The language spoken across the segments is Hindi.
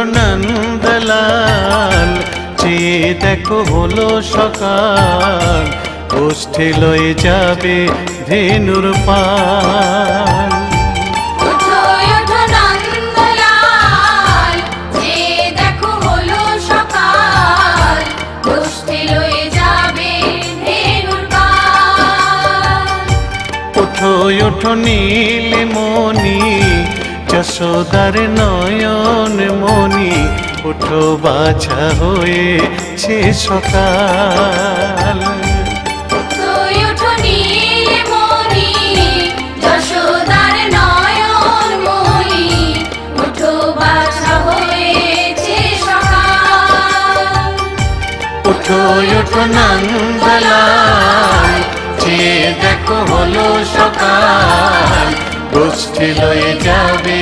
দেখো নন্দলাল, চেয়ে দেখো হলো সকাল, ওষ্ঠে লয়ে যাবে ধেনুর পাল। ওঠো নীলমণি যশোদার নয়ন মণি, ওঠো বাছা হয়েছে সকাল। ওঠো ওঠো নন্দলাল, চেয়ে দেখো হলো সকাল, গোষ্ঠী লয়ে যাবে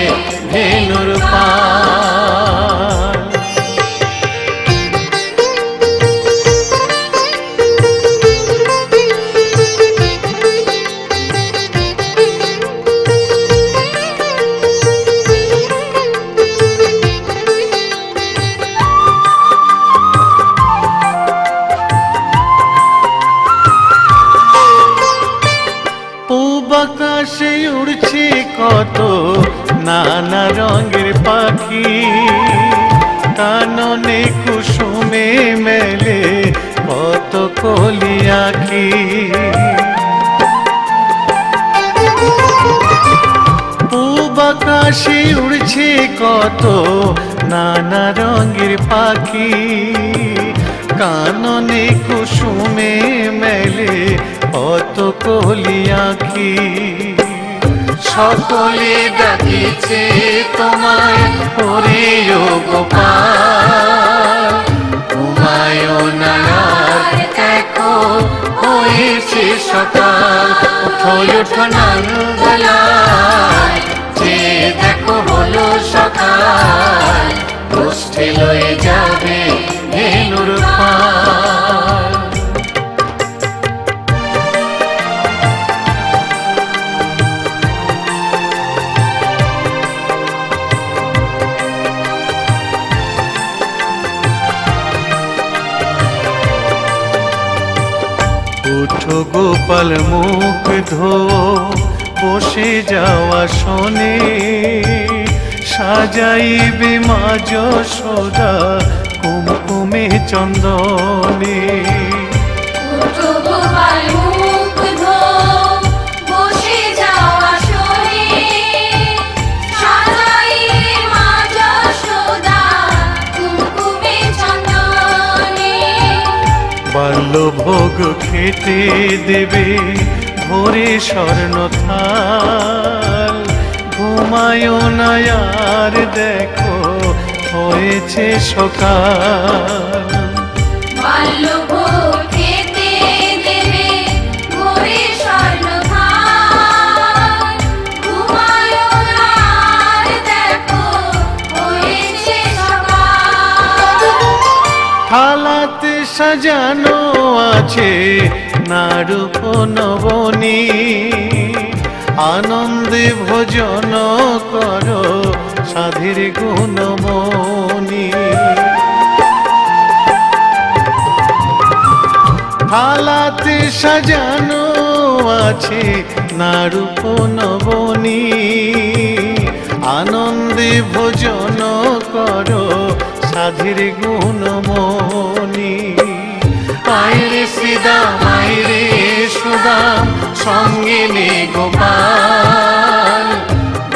ধেনুর পাল। আকাশে উড়ছে কত নানা রঙের পাখি, কাননে কুসুমে মেলে কত কলি আঁখি। পূব আকাশে উড়ছে কত নানা রঙের পাখি, কাননে কুসুমে মেলে কত কলি আঁখি। সকলে ডাকিছে তোমায় ওরে ও গোপাল, ঘুমায় না আর দেখো হয়েছে সকাল। ওঠো ওঠো নন্দলাল, চেয়ে দেখো হলো সকাল, গোষ্ঠী লয়ে যাবে ধেনুর পাল। উঠো গোপাল মুখ ধো, বসে যাওয়া শোনে, সাজাইবে মা যশোদা কুমকুমে চন্দনে। বাল্য ভোগ খেতে দেবে ভোরে স্বর্ণ থাল, ঘুমায় না আর দেখো হয়েছে সকাল। বাল্য ভোগ খেতে দেবে ভোরে স্বর্ণ থাল, ঘুমায় না আর দেখো হয়েছে সকাল। সাজানো আছে নাড়ু নবনী, আনন্দে ভোজন করো সাধের গুণমণি। থালাতে সাজানো আছে নাড়ু নবনী, আনন্দে ভোজন করো সাধের গুণমণি। আইরে শ্রীদাম আইরে সুদাম সঙ্গে নে গোপাল,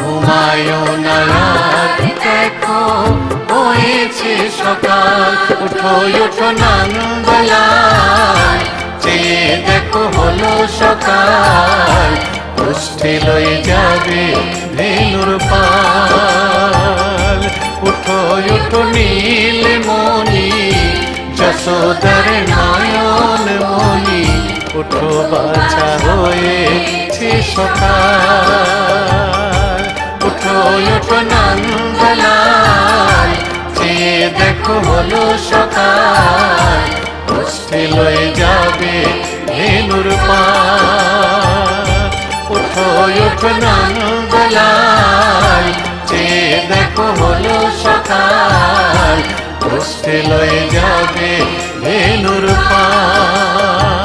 ঘুমায় না রাত দেখো হয়েছে সকাল। ওঠো ওঠো নন্দলাল, চেয়ে দেখো হলো সকাল, গোষ্ঠী লয়ে যাবে ধেনুর পাল। ওঠো ওঠো নীলমণি যশোদার নয়ন মনি, ওঠো বাছা হয়েছে সকাল। ওঠো ওঠো নন্দলাল, চেয়ে দেখো হলো সকাল, গোষ্ঠী লয়ে যাবে ধেনুর পাল। ওঠো ওঠো নন্দলাল, চেয়ে দেখো হলো সকাল। কষ্টে লয়ে যাবে বেনুর পার।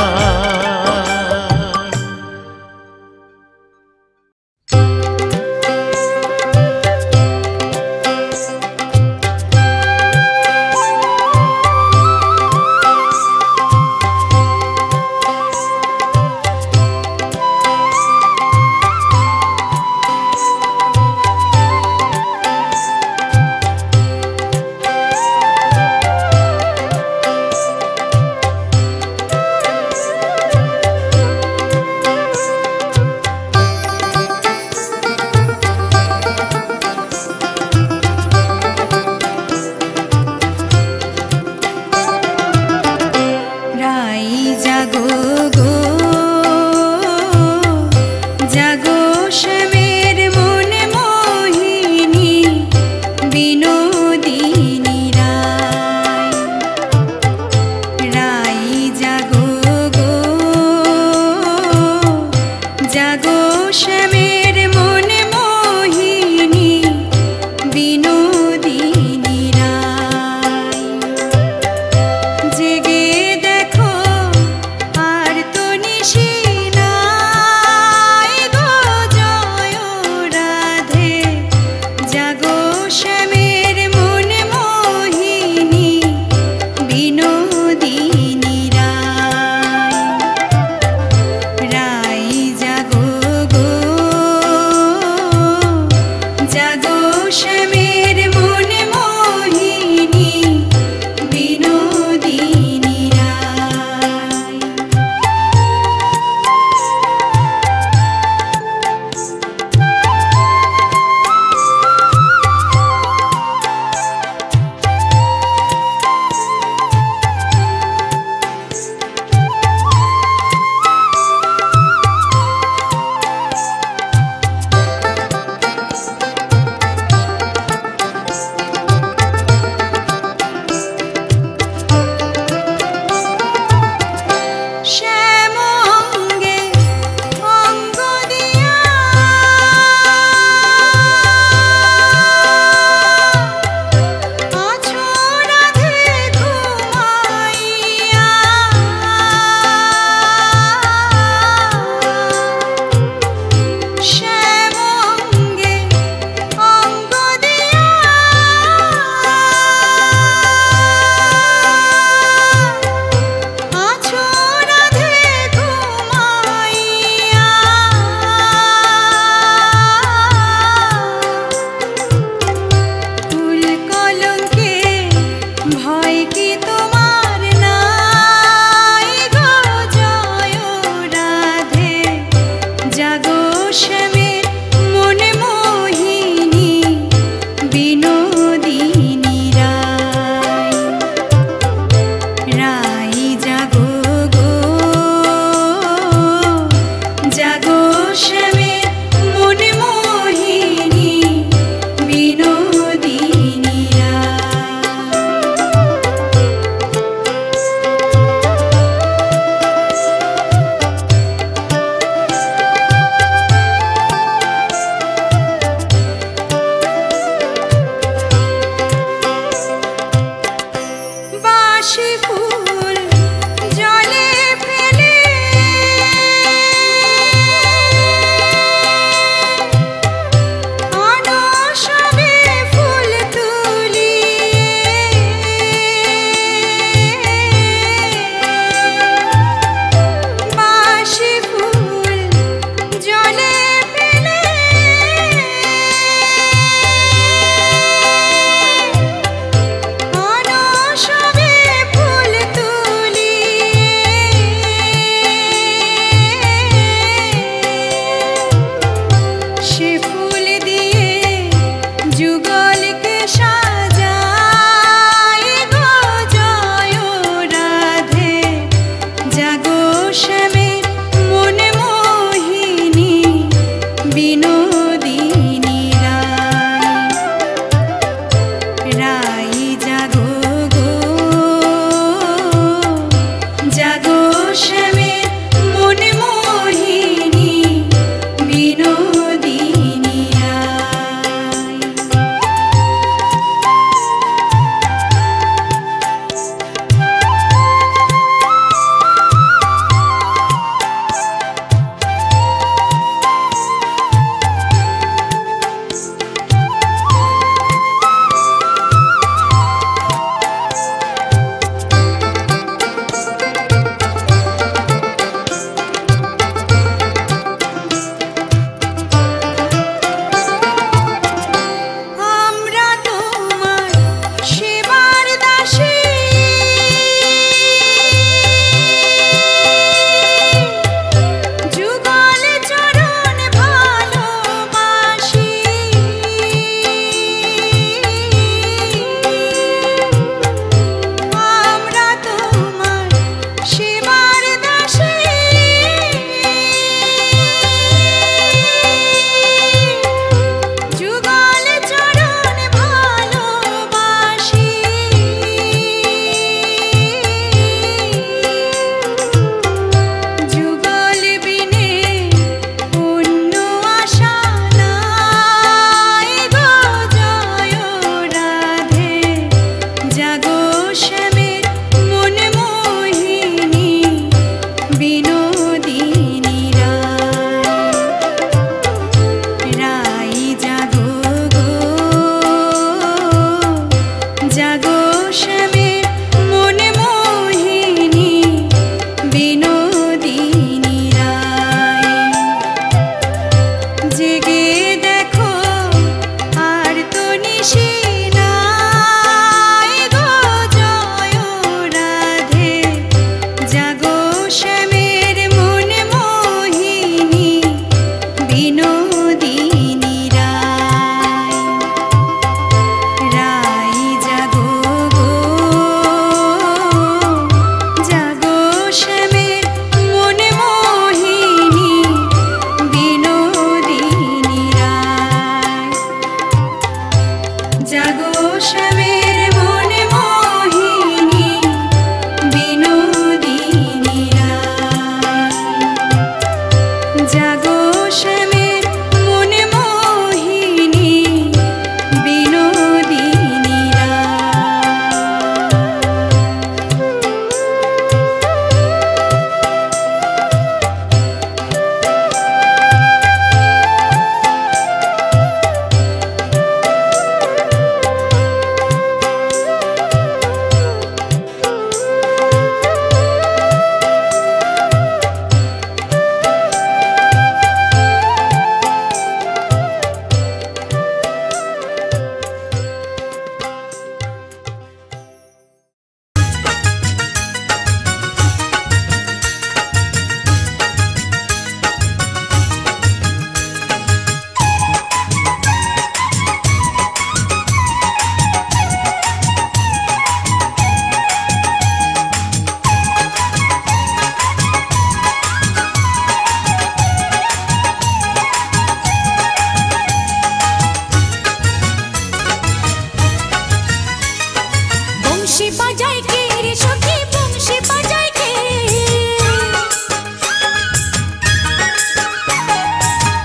बंशी बजाई के रे सखी बंशी बजाई के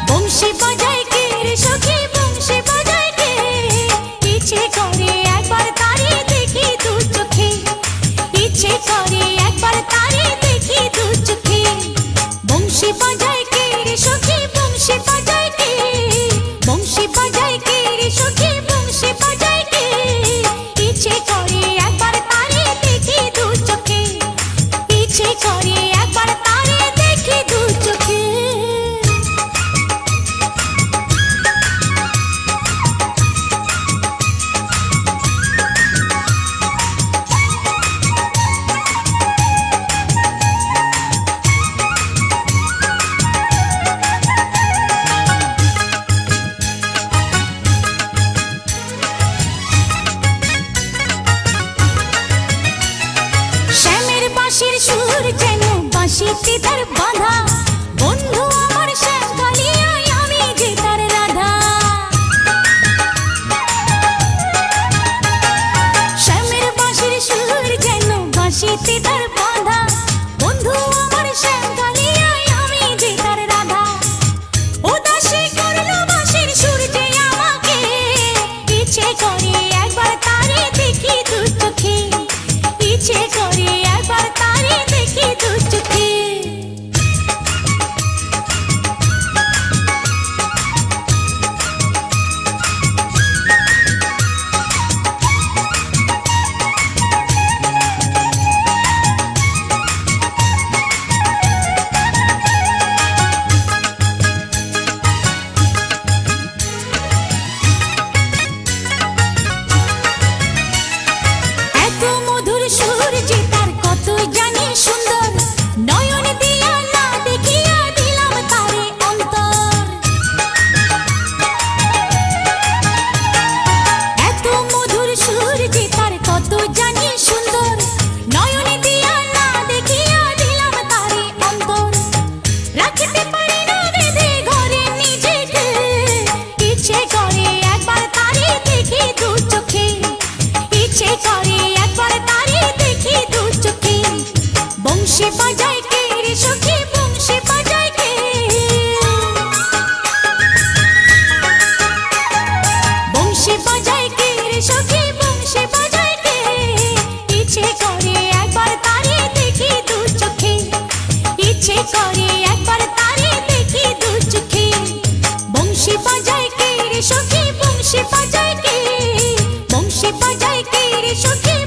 बंशी बजाई के रे सखी बंशी बजाई के इच्छे करे एक बार तारे देखी दू चोखे इच्छे करे एक बार तारे देखी दू चोखे बंशी बजाई के रे सखी बंशी बजाई के बंशी बजाई के रे सखी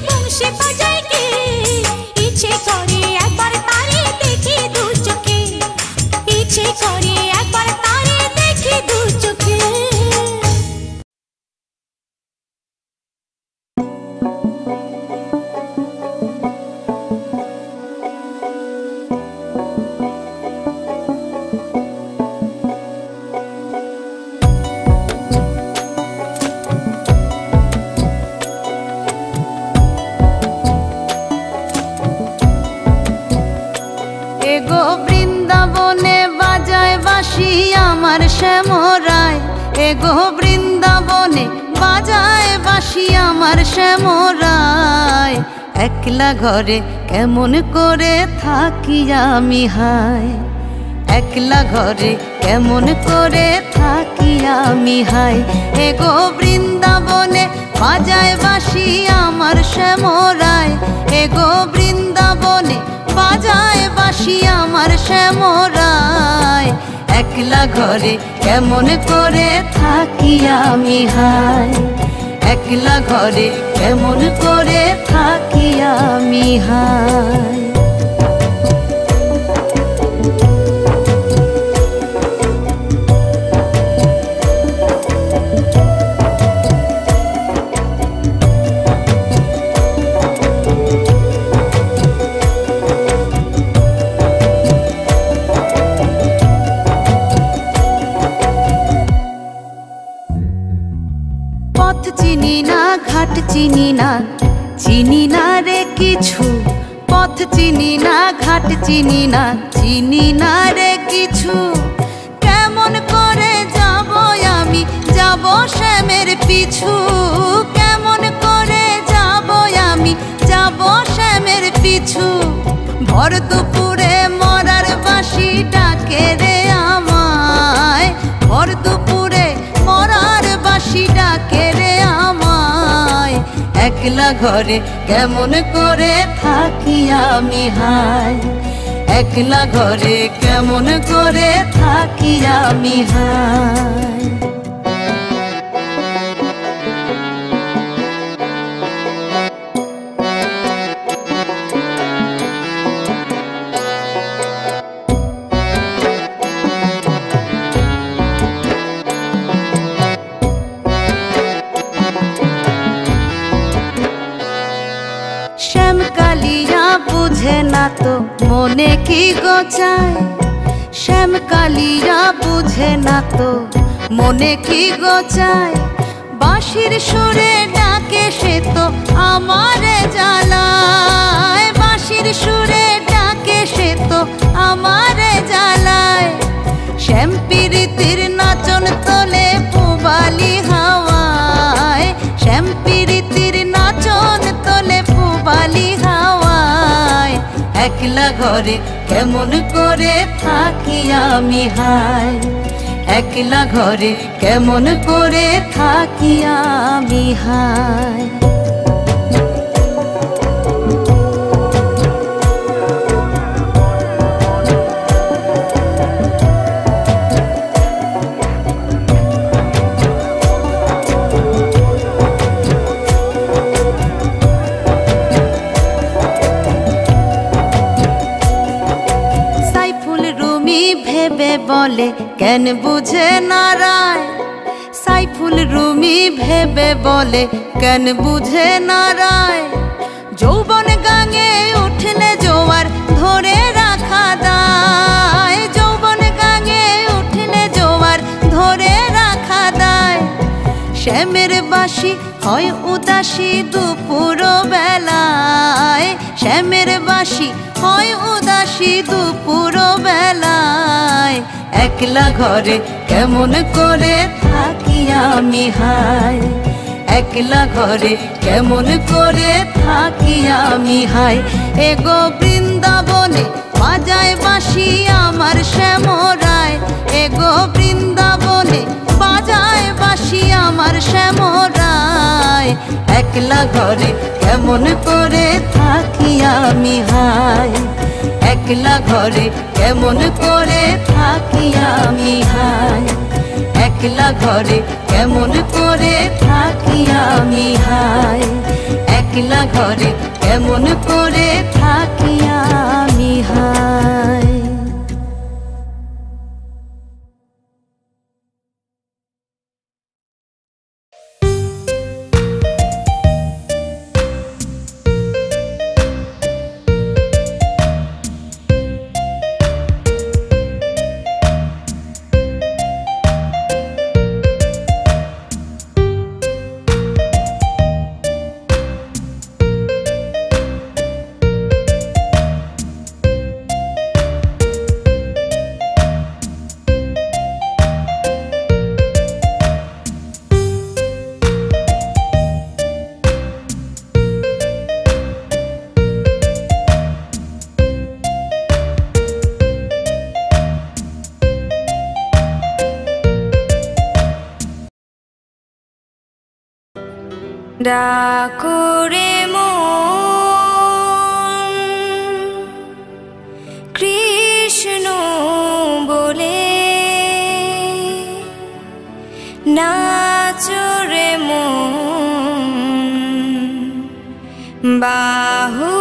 बंशी बजाई के इच्छे करे घरे केमन करे थाकी आमी हाय एकला घरे केमन करे थाकी आमी हाय एगो वृंदावने बाजाय बाशी आमार श्यामराय एगो वृंदावने बाजाय बाशी आमार श्यामराय एकला घरे केमन करे थाकी आमी हाय एकला घरे केमन करे थाकी आमी हाय चीनी ना रे किछु पथ चीनी ना घाट चीनी ना रे किछु केमन करे जाबो आमी जाबो श्यामेर पिछु केमन करे जाबो आमी बिछु भर दुपुरे मरार बासी डाके रे आमाय, भर दुपुरे मरार बासी डाके रे आमाय। एकला घरे केमन करे थाकी आमी हाय, एकला घरे केमन करे थाकी आमी हाय। बुझे ना तो मने की गोचाय, श्याम कालिया बुझे ना तो मने की गोचाय। बाशिर सुरे डाके से तो आमारे जालाय, बाशिर सुरे डाके से तो आमारे जालाय। श्याम पीरितिर नाचन तले पुबाली हावाय, श्याम पीरितिर नाचन तले पुबाली हावाय। एकला घरे केमन करे थाकी आमी हाय, एकला घरे केमन करे थाकी आमी हाय। बोले केन बुझे ना राय, साइफुल रूमी भेबे बोले केन बुझे ना राय। जौवन गांगे उठले जोवार धरे रखा दाय, जौवन गांगे उठले जोवार धरे रखा दाय। श्यामेर बासी हय उदासी दुपुर बेलाय, श्यामेर बासी हय उदासी दुपुर बेलाय। एकला घरे केमन करे थाकी आमी हाय, एकला घरे केमन करे थाकी आमी हाय। एगो बृंदावने बाजाय बासी आमार श्यामराय, एगो बृंदावने बाजाय बासी आमार श्यामराय। एकला घरे केमन करे थाकी आमी हाय, एकला घरे केमन करे थाकी आमी हाय। एकला घरे केमन करे थाकी आमी हाय, एकला घरे केमन करे थाकी आमी हाय। डाको रे मन कृष्ण बोले, नाचो रे मन बाहु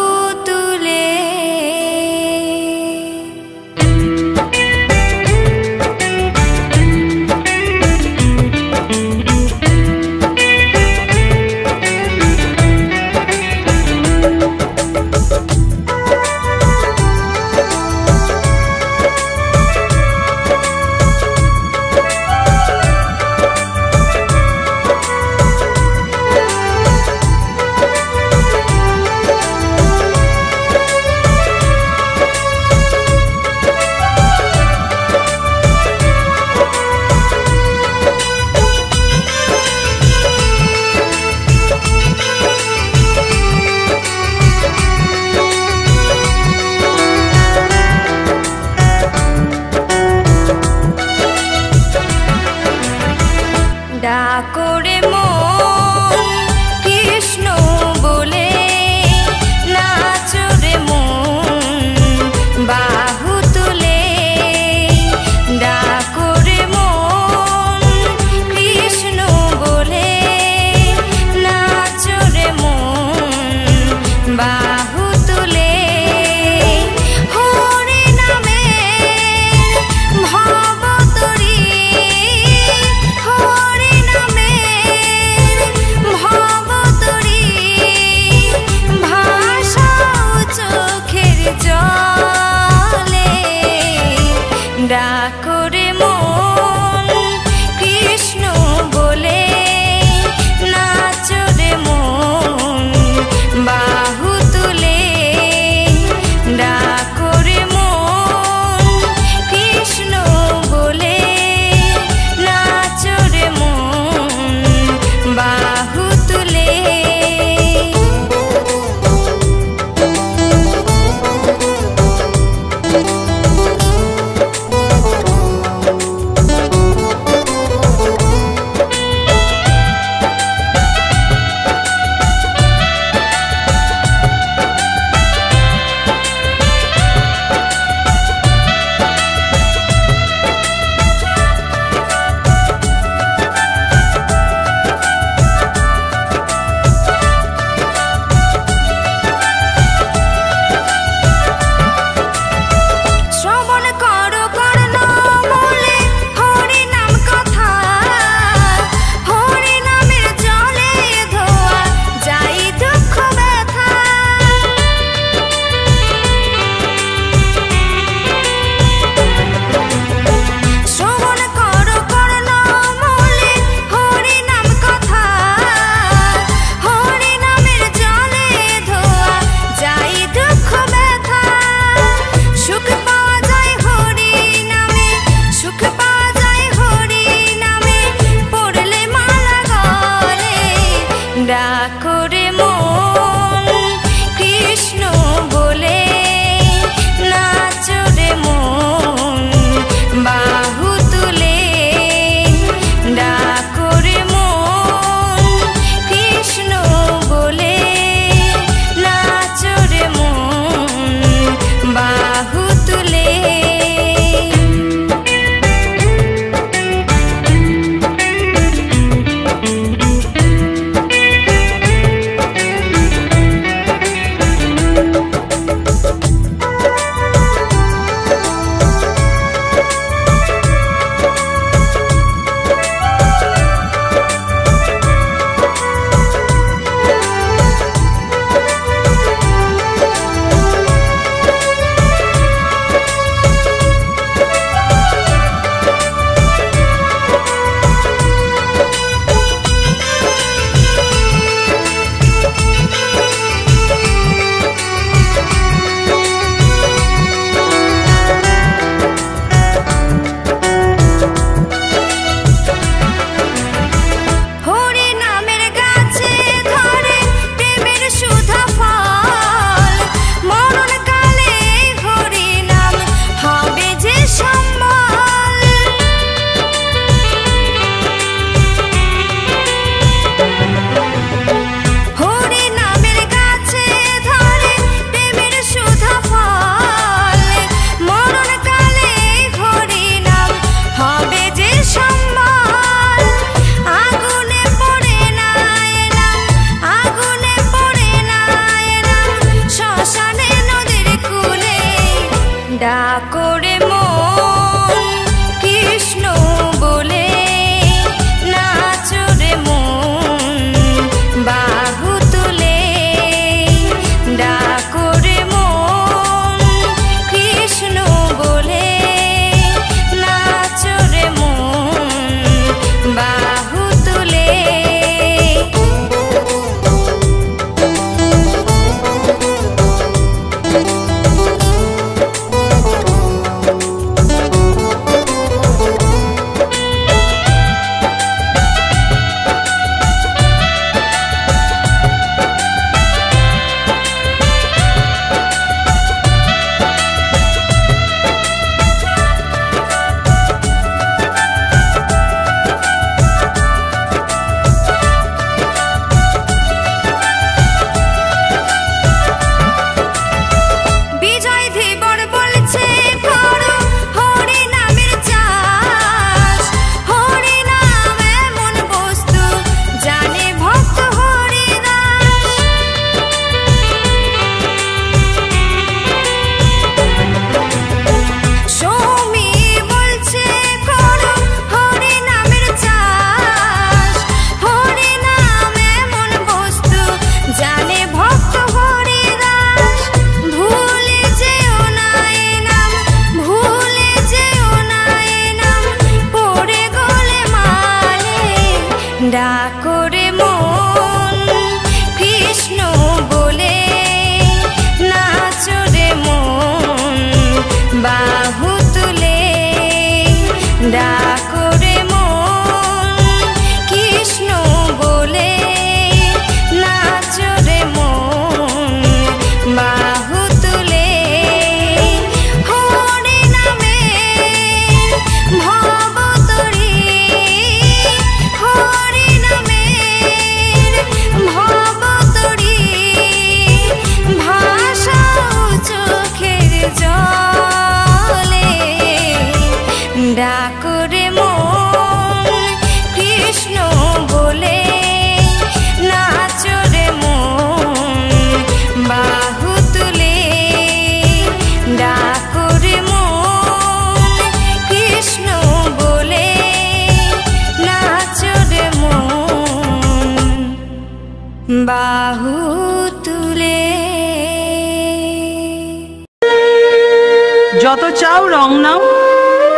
যত চাও রং নাও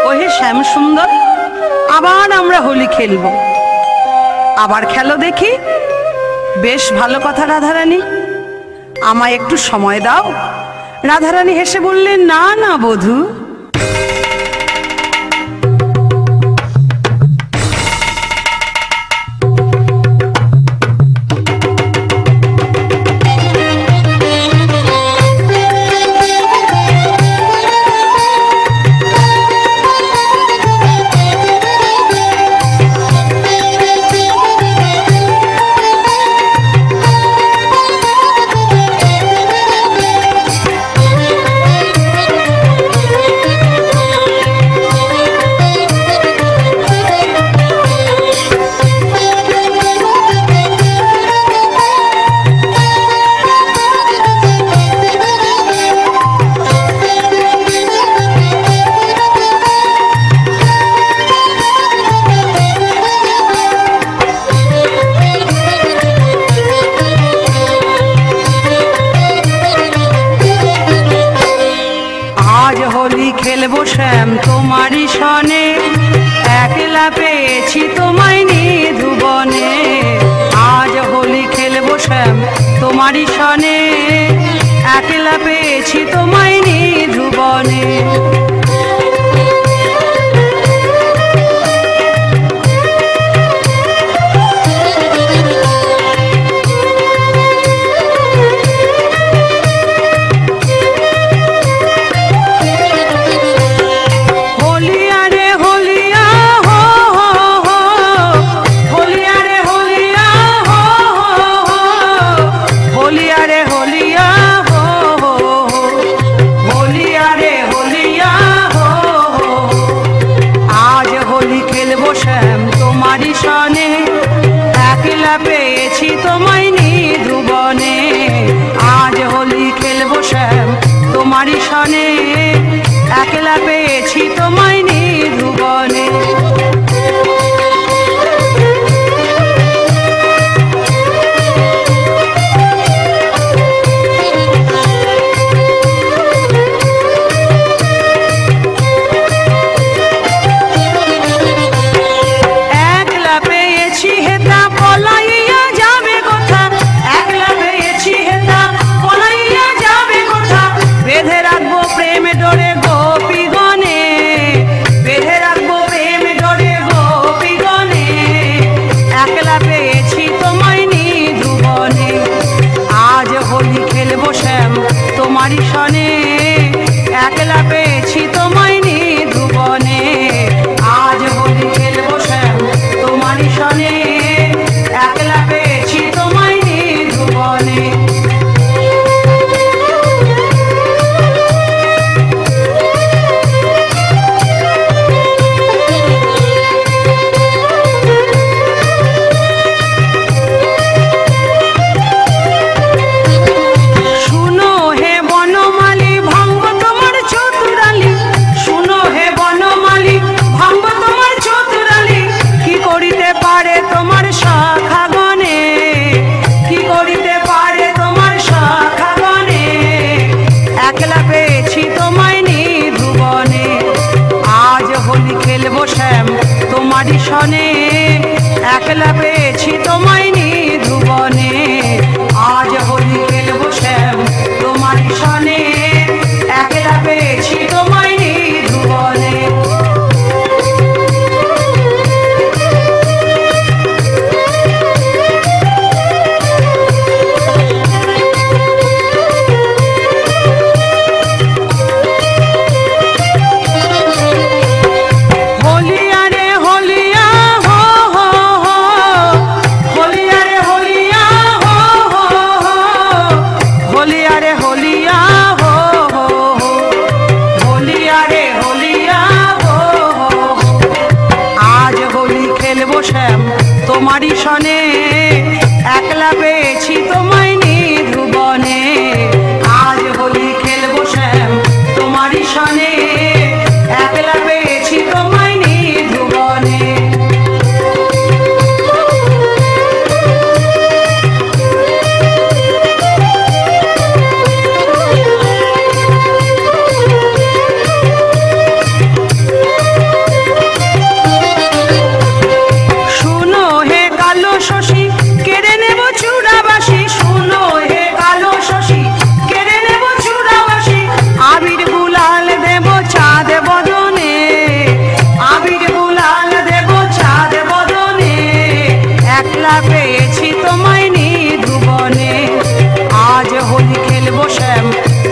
ওহে শ্যাম সুন্দর, আবার আমরা হোলি খেলব। আবার খেলো দেখি। বেশ ভালো কথা রাধারানী, আমায় একটু সময় দাও। রাধারানী হেসে বললেন, না না বধূ,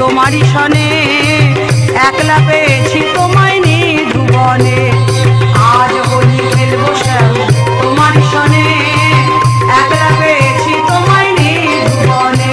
তোমারি সনে একলা পেয়েছি তোমায় নিধুবনে আজ হোলি খেলবো শ্যাম তোমারি সনে একলা পেয়েছি তোমায় নিধুবনে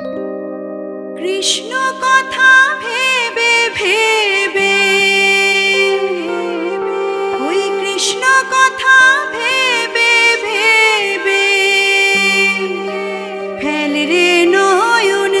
कृष्ण कथा भेबे भेबे ओई कृष्ण कथा भेबे भेबे फेल रे नयन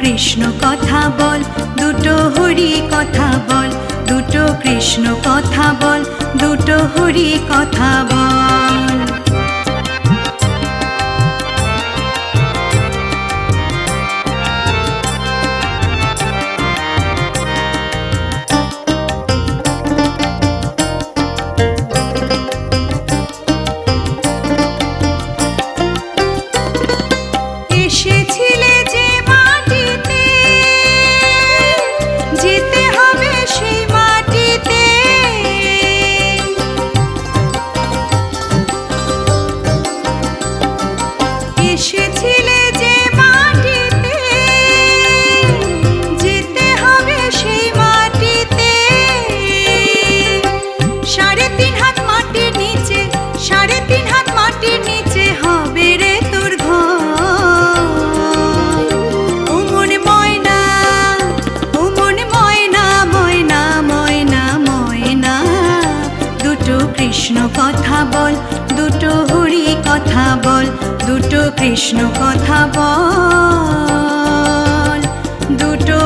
कृष्ण कथा बोल दुटो हरि कथा बोल कृष्ण कथा बोल दुटो हरि कथा कृष्ण कथा बोल दुटो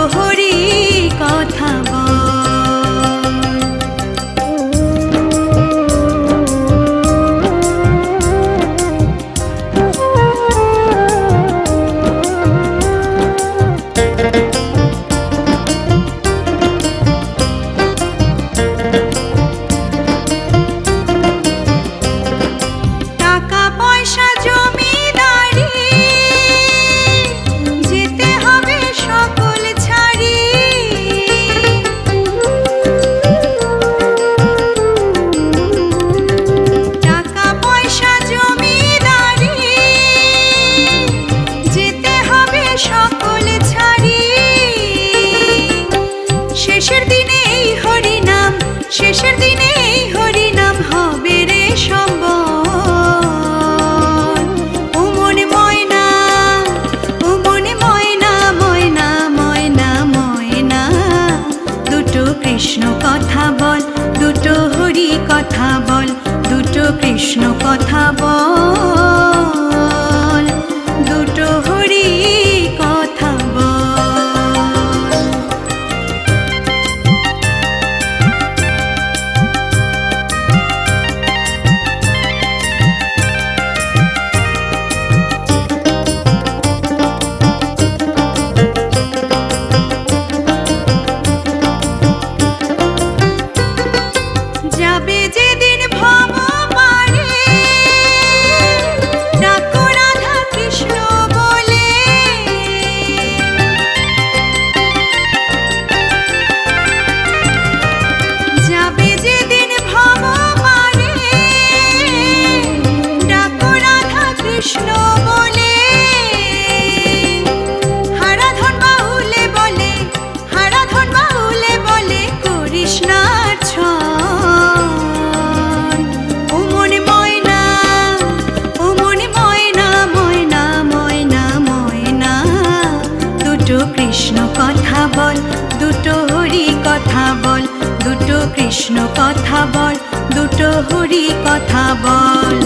हरि कथा बोल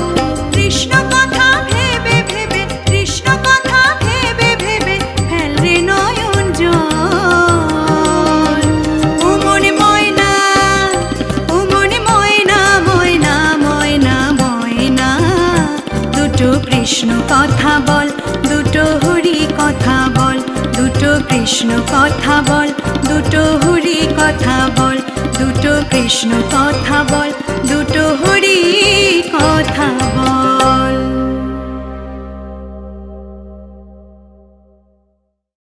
कृष्ण कथा भेबे भेबे कृष्ण कथा भेबे भेबे फेल रे नयन जल ओ মনে ময়না ময়না कृष्ण कथा बोल दुटो हरि कथा बोल दुटो कृष्ण कथा बोल दुटो हरि कथा बोल दुटो कृष्ण कथा बोल दुटो